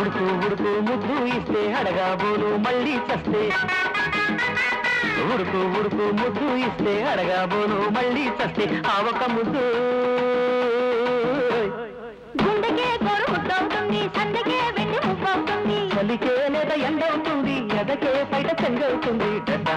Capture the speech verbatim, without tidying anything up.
ఉడుకు ఉడుకు ముద్దు ఇస్తే అడగా బోను మళ్ళీ చస్తే ఆవక ముద్దు గుండెకే గోరు ముద్దవుతుంది సందకే వెన్ను ముద్దవుతుంది చలికే లేదా ఎండ అవుతుంది ఎదకే బయట చెంగవుతుంది డడ్డా